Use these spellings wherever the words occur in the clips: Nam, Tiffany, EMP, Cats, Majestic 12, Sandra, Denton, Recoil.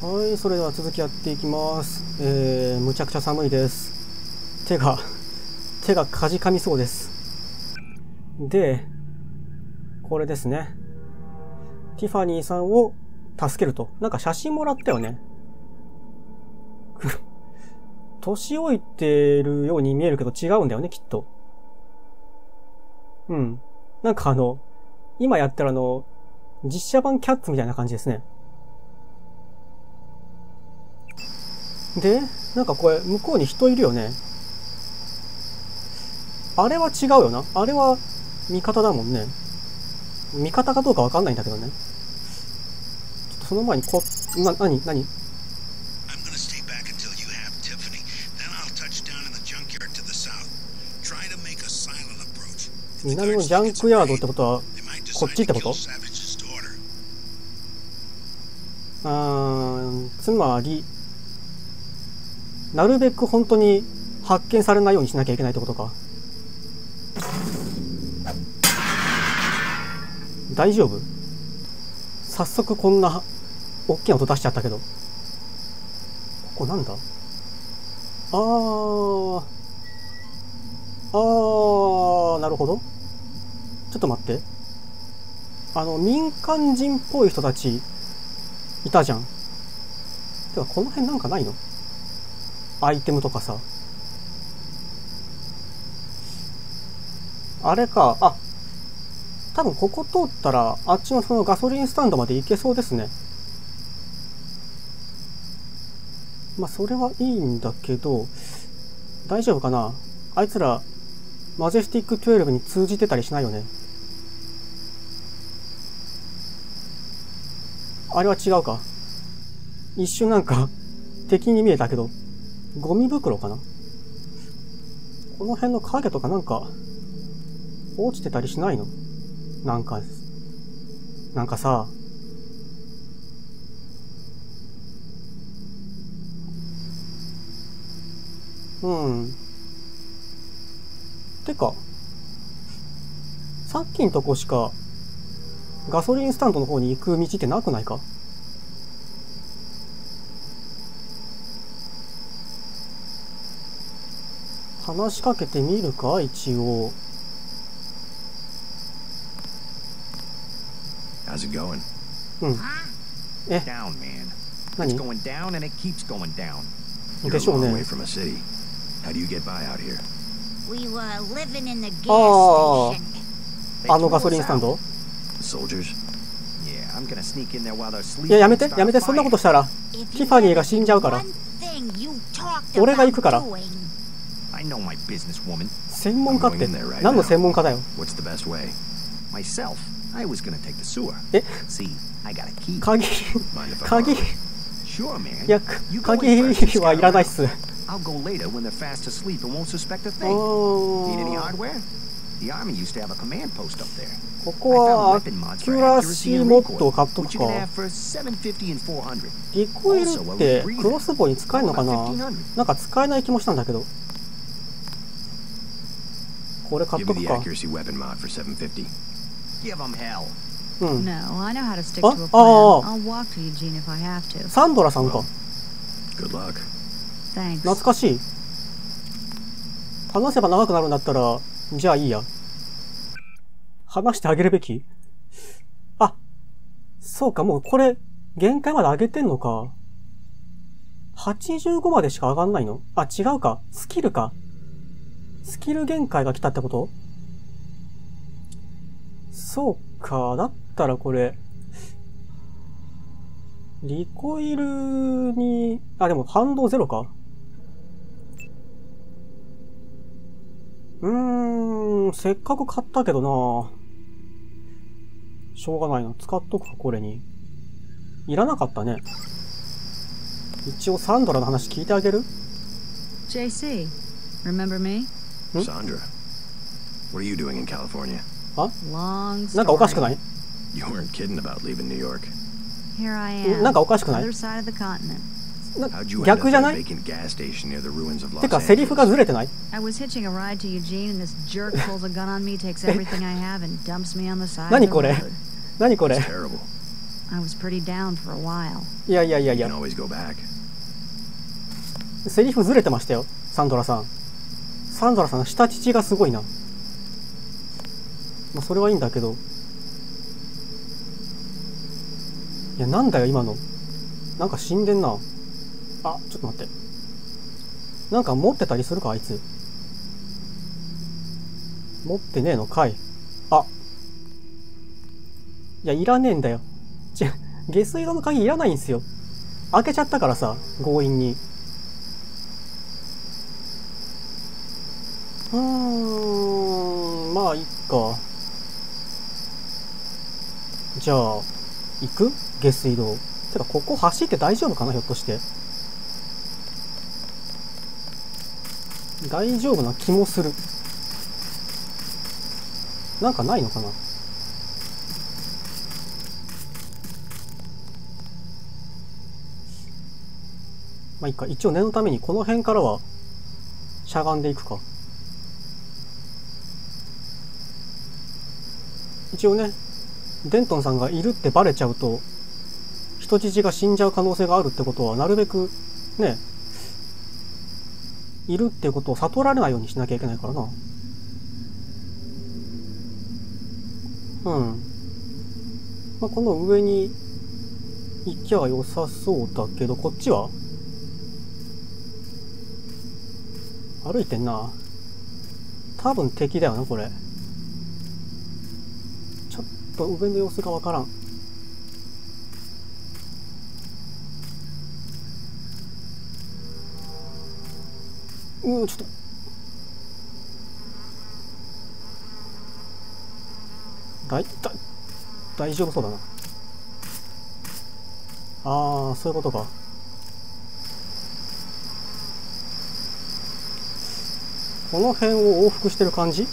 はい、それでは続きやっていきます。むちゃくちゃ寒いです。手がかじかみそうです。で、これですね。ティファニーさんを助けると。なんか写真もらったよね。年老いてるように見えるけど違うんだよね、きっと。うん。なんか今やったら実写版キャッツみたいな感じですね。で、なんかこれ、向こうに人いるよね。あれは違うよな。あれは、味方だもんね。味方かどうかわかんないんだけどね。ちょっとその前になに南のジャンクヤードってことは、こっちってこと？つまり、なるべく本当に発見されないようにしなきゃいけないってことか。大丈夫？早速こんな大きな音出しちゃったけど。ここなんだ？なるほど。ちょっと待って。民間人っぽい人たち、いたじゃん。てか、この辺なんかないの？アイテムとかさ。あれか。あ、多分ここ通ったら、あっちのそのガソリンスタンドまで行けそうですね。まあ、それはいいんだけど、大丈夫かな？あいつら、マジェスティック12に通じてたりしないよね。あれは違うか。一瞬なんか、敵に見えたけど。ゴミ袋かな？この辺の影とかなんか、落ちてたりしないの？なんかさ、うん。てか、さっきのとこしか、ガソリンスタンドの方に行く道ってなくないか？話しかけてみるか、一応。How's it going? うん。え？何？でしょうね。ガソリンスタンド？いや、やめて、そんなことしたら、ティファニーが死んじゃうから。俺が行くから。専門家って何の専門家だよ。え？鍵いや、鍵はいらないっす。ここはアキュラシーモッドを買っとくか。リコイルってクロスボウに使えるのかな？なんか使えない気もしたんだけど。これ買っとくか。うん。サンドラさんか。懐かしい。話せば長くなるんだったら、じゃあいいや。話してあげるべき？あ、そうか、もうこれ、限界まで上げてんのか。85までしか上がんないの？あ、違うか。スキルか。スキル限界が来たってこと？そうか。だったらこれ、リコイルに、あ、でも反動ゼロか。せっかく買ったけどな。しょうがないな。使っとくか、これに。いらなかったね。一応サンドラの話聞いてあげる？ JC、remember me？Sandra, what are you doing in California? あ？なんかおかしくない？ You weren't kidding about leaving New York. Here I am. なんかおかしくない？逆じゃない？てかセリフがずれてない？何これ？ I was pretty down for a while. Yeah, yeah, yeah, yeah. You can always go back. セリフずれてましたよ、サンドラさん。サンドラさん、下乳がすごいな。まあ、それはいいんだけど。いや、なんだよ、今の。なんか死んでんな。あ、ちょっと待って。なんか持ってたりするか、あいつ。持ってねえのかい。あ。いや、いらねえんだよ。下水道の鍵いらないんですよ。開けちゃったからさ、強引に。まあいっか。じゃあ行く？下水道。てかここ走って大丈夫かな、ひょっとして。大丈夫な気もする。なんかないのかな。まあいっか。一応念のためにこの辺からはしゃがんでいくか。一応ね、デントンさんがいるってバレちゃうと人質が死んじゃう可能性があるってことは、なるべくね、いるってことを悟られないようにしなきゃいけないからな。うん。まあ、この上に行きゃ良さそうだけど、こっちは歩いてんな。多分敵だよな、これ。上の様子がわからん。ちょっと大丈夫そうだな。ああ、そういうことか。この辺を往復してる感じ。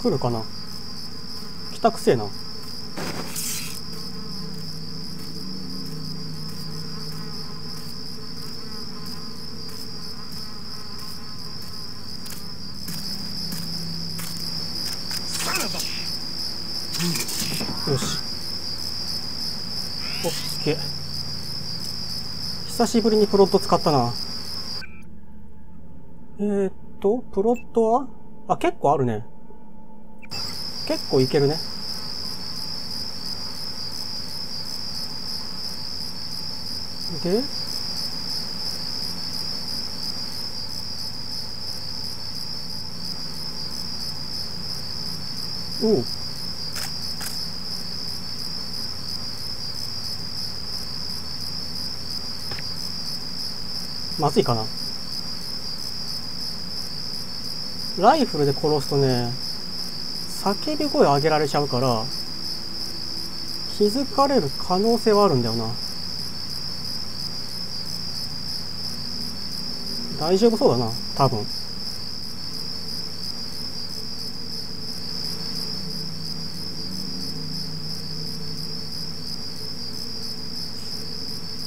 来るかな。来たくせえな。よし。オッケー。久しぶりにプロット使ったな。プロットは結構あるね。結構いけるね。で、おう。まずいかな。ライフルで殺すとね、叫び声上げられちゃうから、気づかれる可能性はあるんだよな。大丈夫そうだな、多分。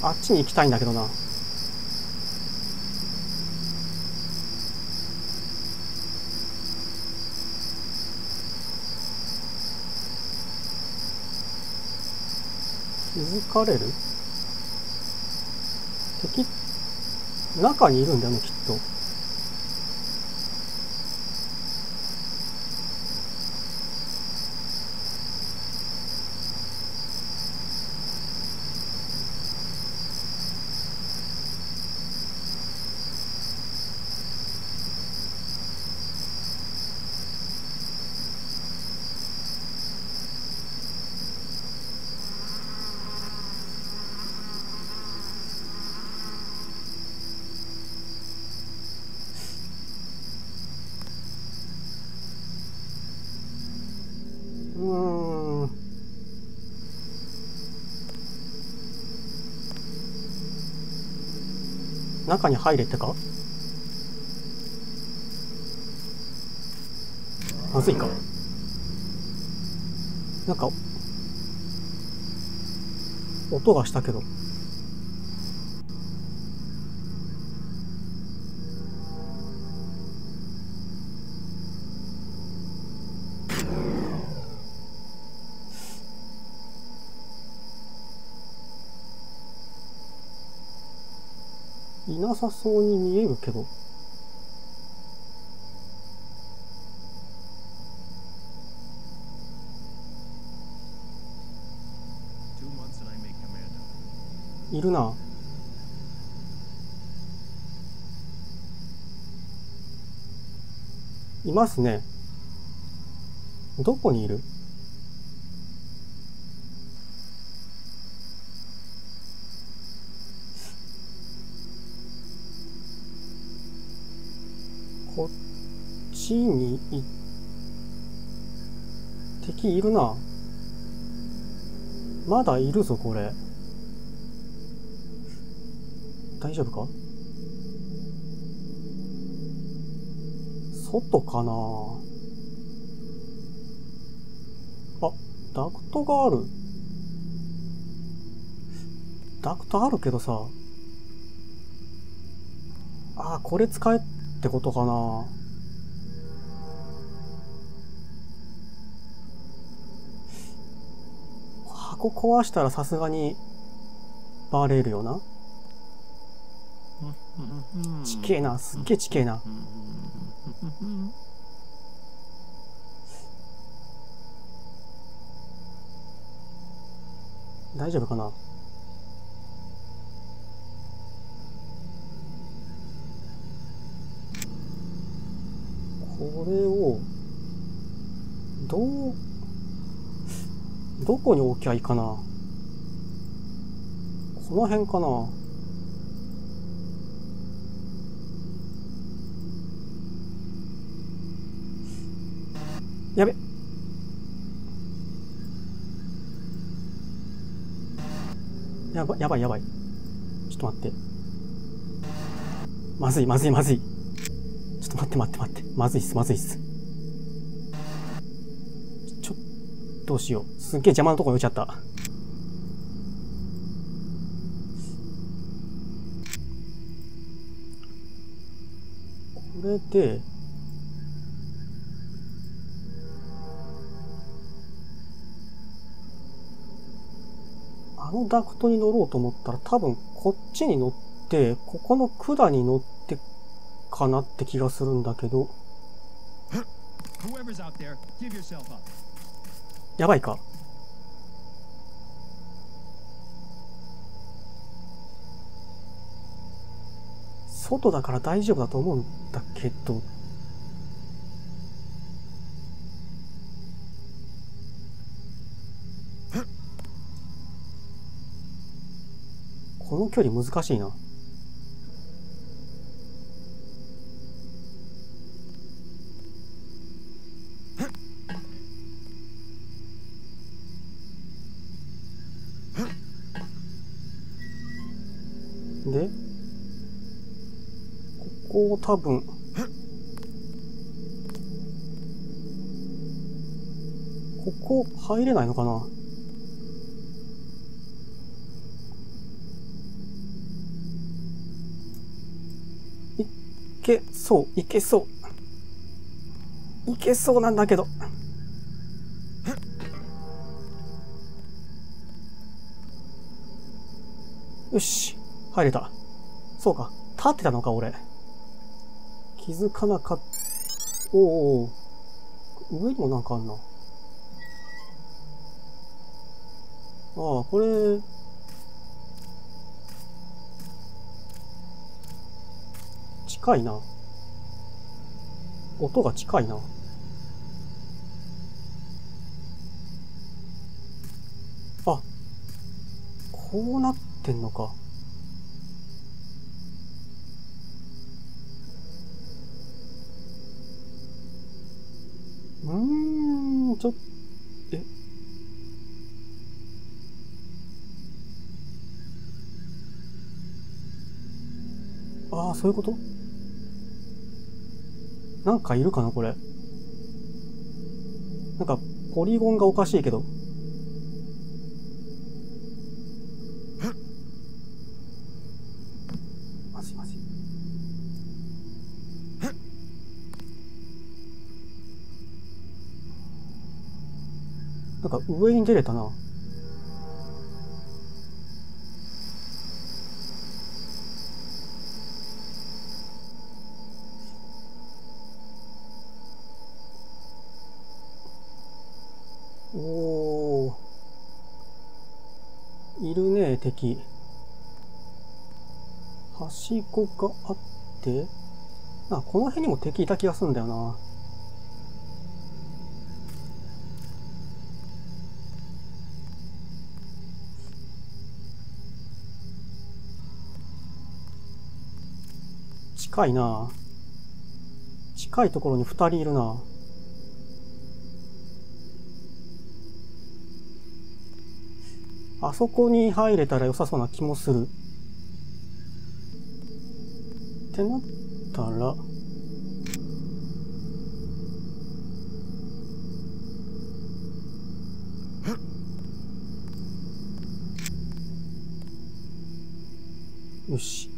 あっちに行きたいんだけどな。気づかれる？敵、中にいるんだよね、きっと。中に入れってか？まずいか。なんか音がしたけど。いなさそうに見えるけど。いるな。いますね。どこにいる？こっちに敵いるな。まだいるぞ、これ。大丈夫か？外かなあ、ダクトがある。ダクトあるけどさ。ああ、これ使えってことかな。箱壊したらさすがにバレるよな。ちけえな、すっげえちけえな。大丈夫かな。これをどこに置きゃいいかな。この辺かな。やべ。やばい。ちょっと待って。まずい。ちょっと待って。まずいっす。どうしよう。すっげえ邪魔なとこに置いちゃった。これで、あのダクトに乗ろうと思ったら多分こっちに乗って、ここの管に乗ってかなって気がするんだけど。やばいか。外だから大丈夫だと思うんだけど。この距離難しいな。で、ここを多分ここ入れないのかな。いけそうなんだけど。よし、入れた。そうか、立ってたのか、俺。気づかなかった。おうおう、上にもなんかあんな。ああ、これ、近いな。音が近いな。あ、こうなってんのか。ああ、そういうこと？なんかいるかな、これ。なんか、ポリゴンがおかしいけど。まじ。なんか、上に出れたな。おー、いるね、敵。はしごがあって、あ、この辺にも敵いた気がするんだよな。近いな。近いところに2人いるな。あそこに入れたら良さそうな気もする。ってなったら、よし。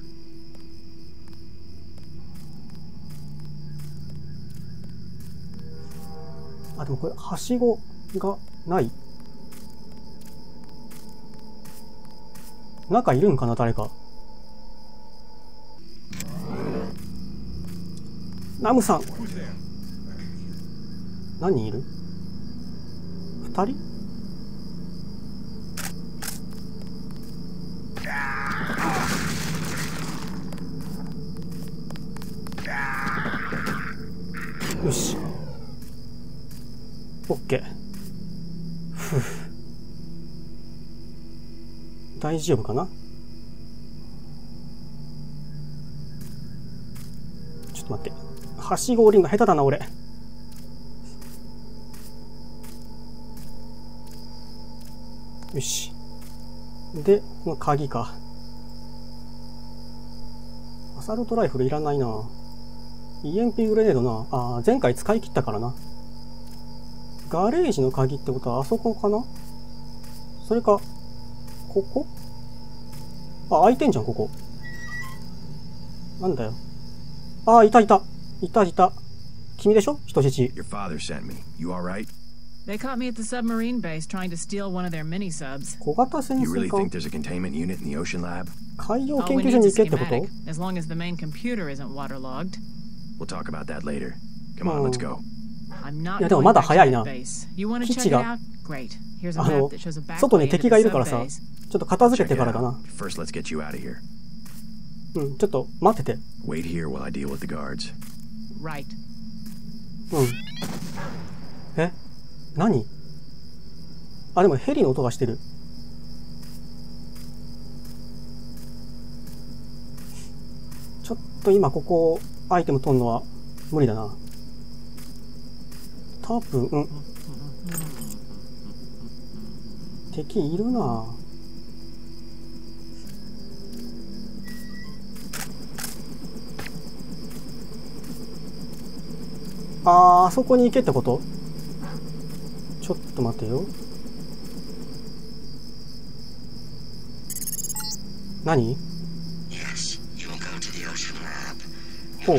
あ、でもこれ、はしごがない。中いるんかな、誰か。ナムさん。何人いる？2人？よし。オッケー。ふう。大丈夫かな？ちょっと待って。はしご降りるの下手だな、俺。よし。で、この鍵か。アサルトライフルいらないな。EMP グレネードな。ああ、前回使い切ったからな。ガレージの鍵ってことはあそこかな？それか、ここ？あ、開いてんじゃん、ここ。なんだよ。あ、いたいた。いたいた。君でしょ？人質。Your father sent me. You alright? They caught me at the submarine base trying to steal one of their mini subs. 小型潜水艦。You really think there's a containment unit in the ocean lab? 海洋研究所に行けってこと？ As long as the main computer isn't waterlogged. We'll talk about that later. Come on, let's go. いやでもまだ早いな。基地が外に敵がいるからさ、ちょっと片付けてからかな。うん、ちょっと待ってて。うん。え？何？あ、でもヘリの音がしてる。ちょっと今ここアイテム取るのは無理だな。多分、うん、敵いるな。あそこに行けってこと？ちょっと待てよ。何？ほう。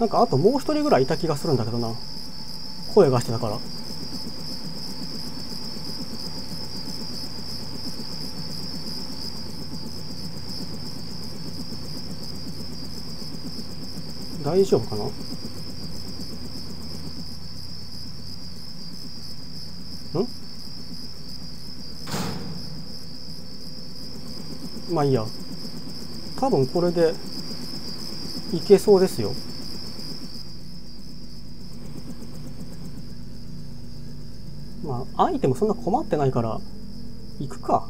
なんかあともう一人ぐらいいた気がするんだけどな。声がしてたから。大丈夫かな？ん？まあいいや。多分これでいけそうですよ。まあ、アイテムそんな困ってないから、行くか。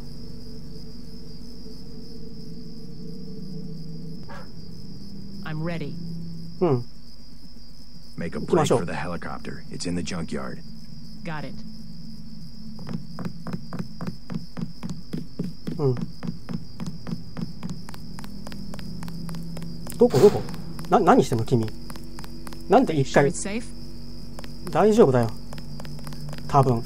I'm ready. うん。行きましょう。うん。どこ？何してんの君。なんで一回。大丈夫だよ。多分。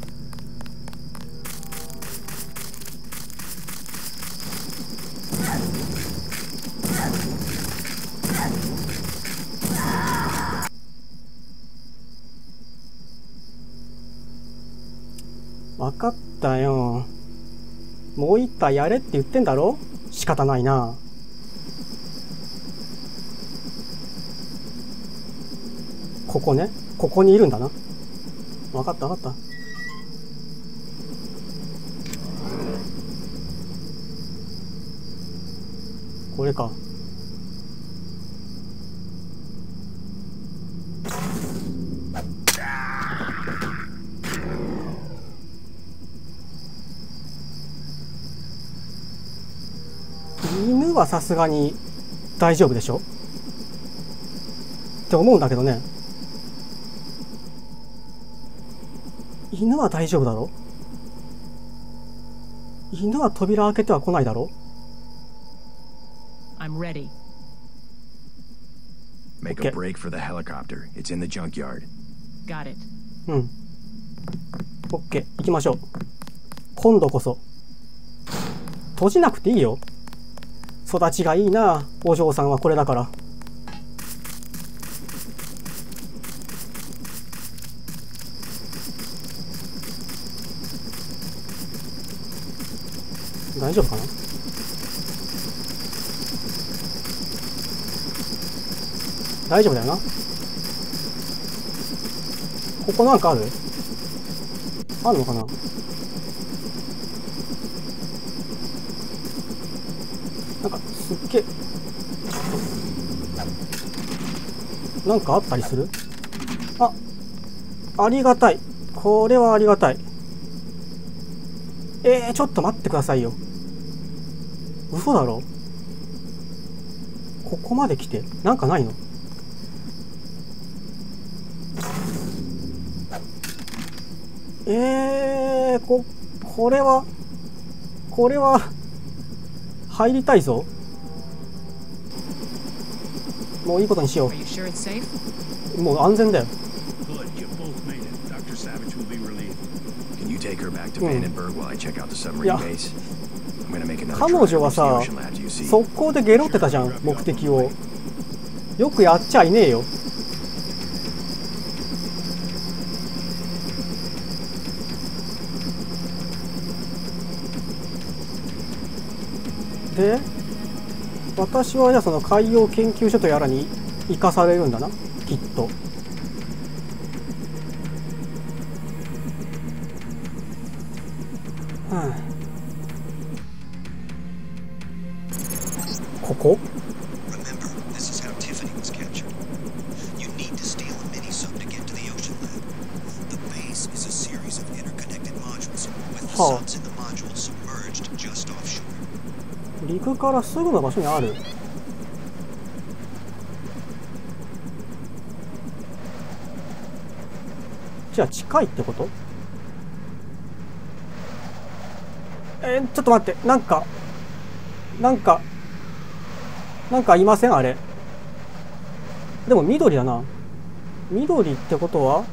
ったよ。もう一杯やれって言ってんだろ。仕方ないな。ここね。ここにいるんだな。分かった分かった。これか。犬はさすがに大丈夫でしょって思うんだけどね。犬は大丈夫だろ。犬は扉開けては来ないだろ。I'm ready. Make a break for the helicopter. It's in the junkyard. Got it. うん。オッケー、行きましょう。今度こそ。閉じなくていいよ。育ちがいいな、お嬢さんはこれだから。大丈夫かな。大丈夫だよな。ここなんかある？あるのかな？なんかすっげえなんかあったりする？あ、ありがたい。これはありがたい。ちょっと待ってくださいよ。嘘だろ？ここまで来てなんかないの？これは入りたいぞ。もういいことにしよう。もう安全だよ。いや、彼女はさ、速攻でゲロってたじゃん、目的を。よくやっちゃいねえよ。で、私はじゃあその海洋研究所とやらに生かされるんだな、きっと。ここ？はあ。陸からすぐの場所にある。じゃあ近いってこと？ちょっと待って、なんかいません？あれでも緑だな。緑ってことは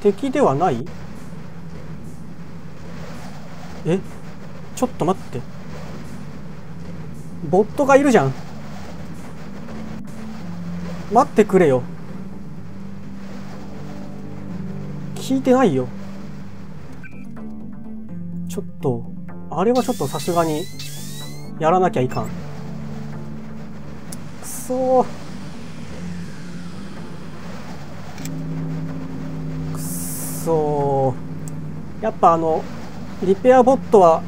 敵ではない？ちょっと待って、ボットがいるじゃん。待ってくれよ。聞いてないよ。ちょっとあれはちょっとさすがにやらなきゃいかん。くそーくそー。やっぱリペアボットは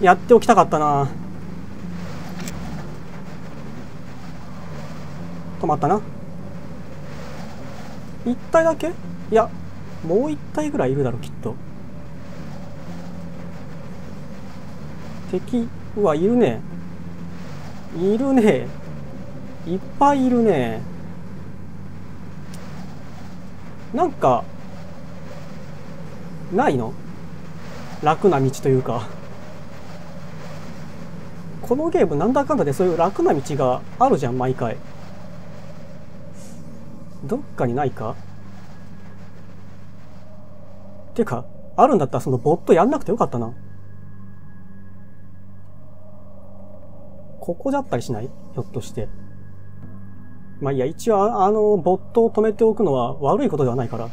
やっておきたかったな。止まったな。1体だけ？いや、もう1体ぐらいいるだろう、きっと。敵はいるね。いるね。いっぱいいるね。なんかないの？楽な道というか。このゲームなんだかんだでそういう楽な道があるじゃん、毎回。どっかにないか？てか、あるんだったらそのボットやんなくてよかったな。ここだったりしない？ひょっとして。まあいいや、一応ボットを止めておくのは悪いことではないから。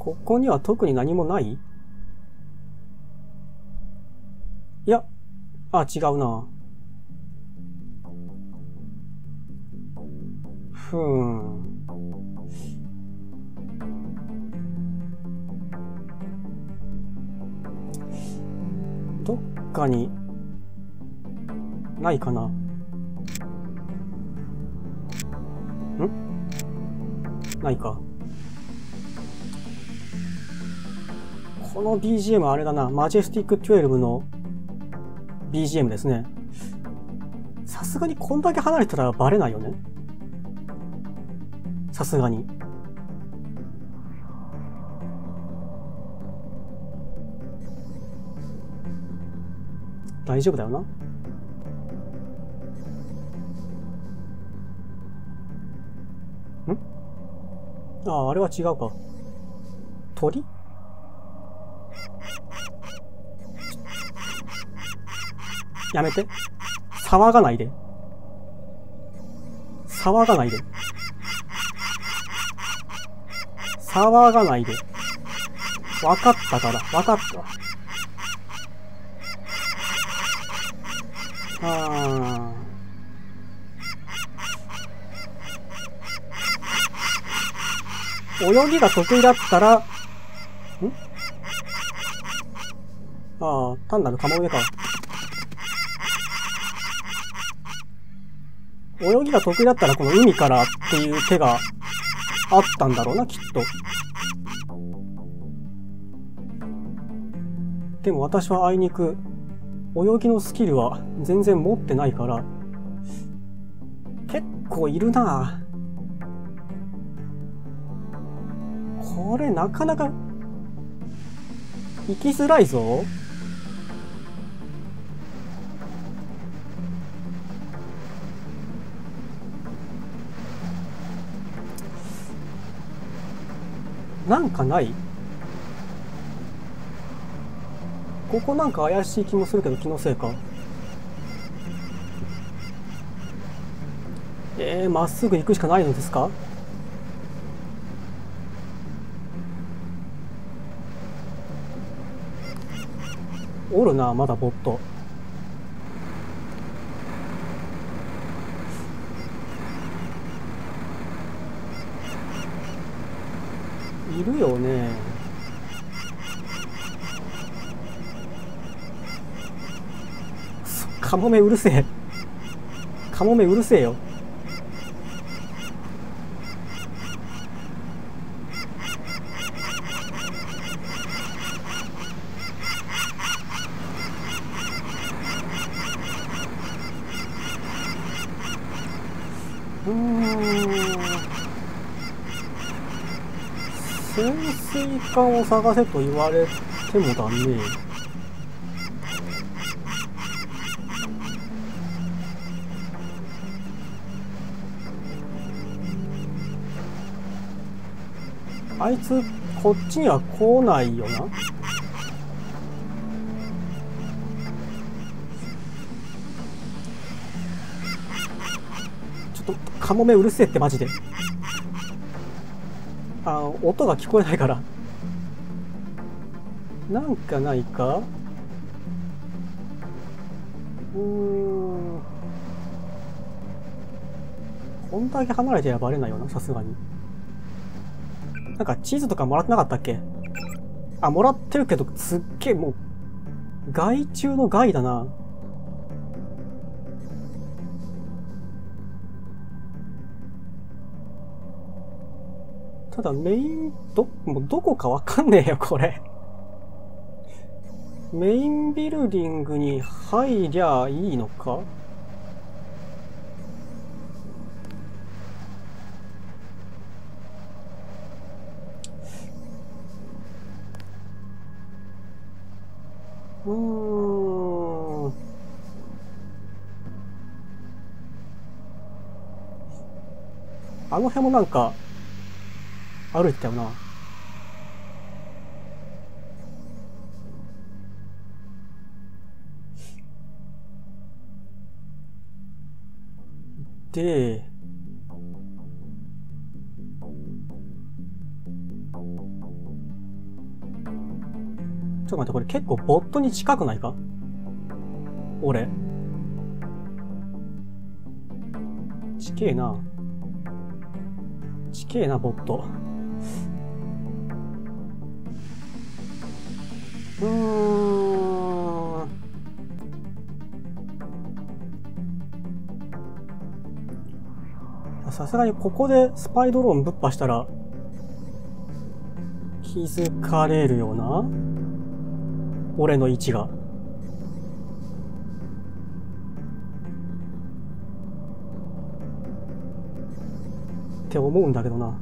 ここには特に何もない？いや、あ、違うな。ふーん。どっかにないかな。ないか。この BGM はあれだな。マジェスティック12の BGM ですね。さすがにこんだけ離れたらバレないよね。さすがに。大丈夫だよな。ああ、あれは違うか。鳥？やめて。騒がないで。騒がないで。騒がないで。わかったから、わかった。ああ。泳ぎが得意だったら、ん？ああ、単なるカモメか。泳ぎが得意だったらこの海からっていう手があったんだろうな、きっと。でも私はあいにく、泳ぎのスキルは全然持ってないから、結構いるなぁ。これなかなか行きづらいぞ。なんかない？ここなんか怪しい気もするけど気のせいか。まっすぐ行くしかないのですか？おるな、まだボット。いるよね。カモメうるせえ。カモメうるせえよ。時間を探せと言われてもだね。あいつこっちには来ないよな。ちょっとカモメうるせえってマジで。あ、音が聞こえないから。なんかないか？こんだけ離れてればバレないよな、さすがに。なんか地図とかもらってなかったっけ？あ、もらってるけど、すっげえもう、害中の害だな。ただメイン、もうどこかわかんねえよ、これ。メインビルディングに入りゃいいのか？あの辺もなんか歩いてたよな。で、ちょっと待って、これ結構ボットに近くないか俺。近えな。近えな、ボット。さすがにここでスパイドローンぶっ破したら気づかれるような俺の位置が。って思うんだけどな。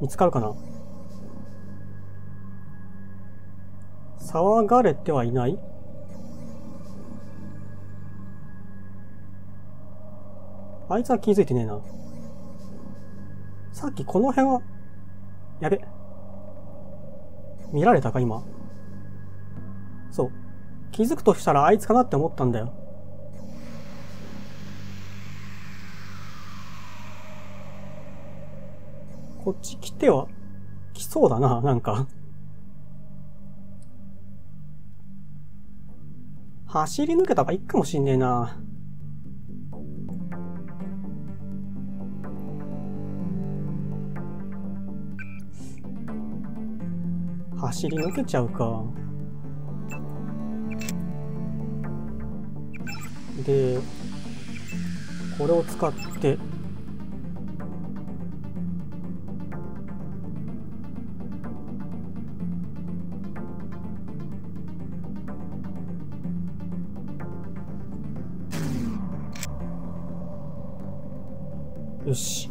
見つかるかな。騒がれてはいない。あいつは気づいてねえな。さっきこの辺はやべ、見られたか今。そう、気づくとしたらあいつかなって思ったんだよ。こっち来ては来そうだな、なんか。走り抜けた方がいいかもしんねえな。走り抜けちゃうか。で、これを使って。よし。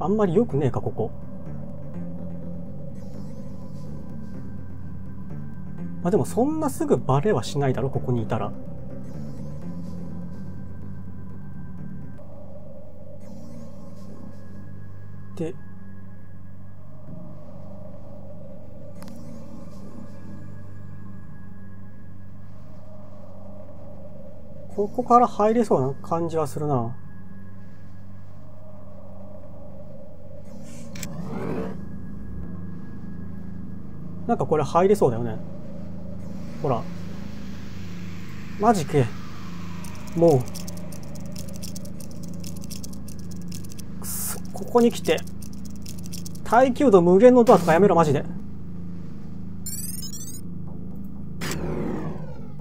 あんまり良くねえか、ここ。まあでもそんなすぐバレはしないだろ、ここにいたら。で、ここから入れそうな感じはするな。なんかこれ入れそうだよね。ほら。マジけ。もう。くそ、ここに来て。耐久度無限のドアとかやめろ、マジで。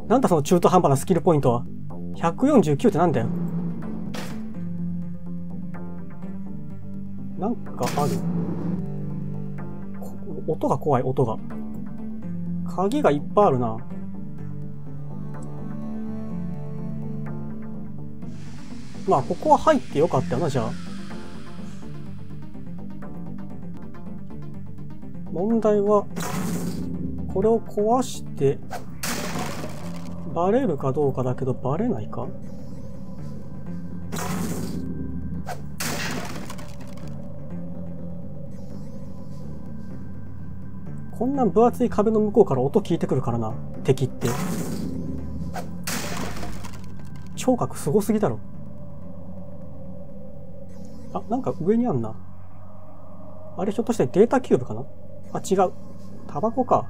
なんだその中途半端なスキルポイントは。149ってなんだよ。なんかある。音が怖い、音が。鍵がいっぱいあるな。まあ、ここは入ってよかったよな、じゃあ。問題は、これを壊して、バレるかどうかだけど、バレないか？こんな分厚い壁の向こうから音聞いてくるからな、敵って。聴覚すごすぎだろ。あ、なんか上にあんな。あれひょっとしてデータキューブかな？あ、違う。タバコか。